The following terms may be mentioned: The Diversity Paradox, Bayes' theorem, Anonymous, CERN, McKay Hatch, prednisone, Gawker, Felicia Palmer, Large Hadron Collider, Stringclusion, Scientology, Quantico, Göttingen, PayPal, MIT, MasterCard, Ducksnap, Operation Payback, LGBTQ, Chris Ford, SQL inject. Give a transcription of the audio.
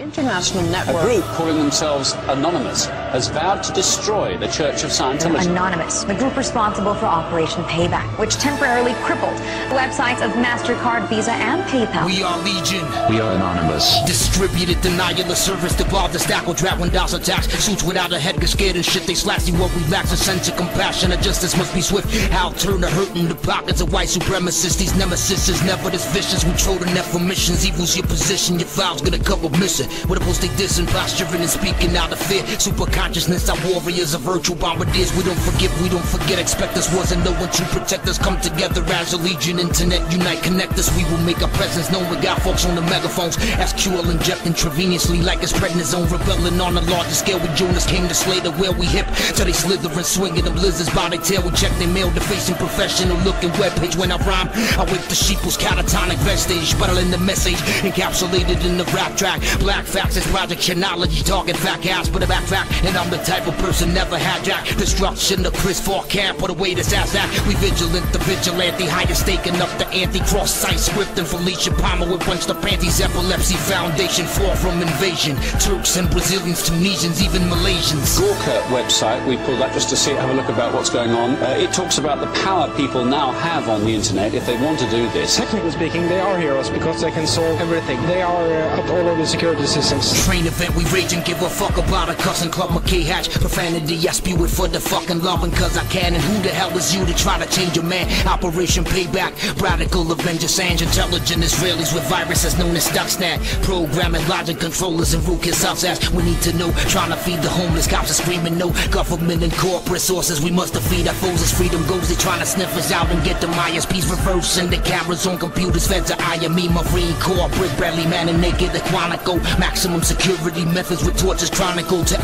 international network. A group calling themselves Anonymous has vowed to destroy the Church of Scientology. Anonymous, the group responsible for Operation Payback, which temporarily crippled the websites of MasterCard, Visa, and PayPal. We are Legion. We are Anonymous. Distributed denial of service, devolved the stack will drop $1,000 tax. Suits without a head, get scared and shit. They slash you up, relax, a sense of compassion. A justice must be swift. How turn the hurt in the pockets of white supremacists. These nemesis is never this vicious. We troll the definitions. Evil's your position. Your file's gonna cover missing. With a post they dissing, posturing and speaking out of fear. Super consciousness, our warriors are virtual bombardiers. We don't forgive, we don't forget. Expect us, wasn't no one to protect us. Come together as a legion, internet unite, connect us. We will make our presence known. We got folks on the megaphones. SQL inject intravenously like it's prednisone. Rebelling on a larger scale. We Jonas came to slay the whale. We hip till they slithering, swinging them lizards by their tail. We check their mail, the facing professional looking webpage. When I rhyme, I whip the sheeple's catatonic vestige. Buttling the message encapsulated in the rap track. Black facts is project chronology, target back ass, but a back fact. And I'm the type of person never had jack. Destruction of Chris Ford camp, put away this ass act. We vigilant, the vigilante, higher staking up the ante. Cross site scripting, Felicia Palmer would punch the panties. Epilepsy foundation, far from invasion. Turks and Brazilians, Tunisians, even Malaysians. Gawker website we pulled up just to see, have a look about what's going on. It talks about the power people now have on the internet if they want to do this. Technically speaking, they are heroes because they can solve everything. They are up all over the security systems. Train event, we rage and give a fuck about a cussing club. McKay Hatch, profanity, I spew it for the fucking loving cause I can. And who the hell is you to try to change a man? Operation Payback, radical Avenger Sange, intelligent Israelis with viruses known as Ducksnap, programming logic controllers and root kids out ass. We need to know, trying to feed the homeless, cops are screaming no. Government and corporate sources, we must defeat our foes as freedom goes. They trying to sniff us out and get them ISPs reversing the cameras on computers, fed to IME, Marine Corps, brick, Bradley, man and naked, the Quantico, maximum security methods with tortures chronicle to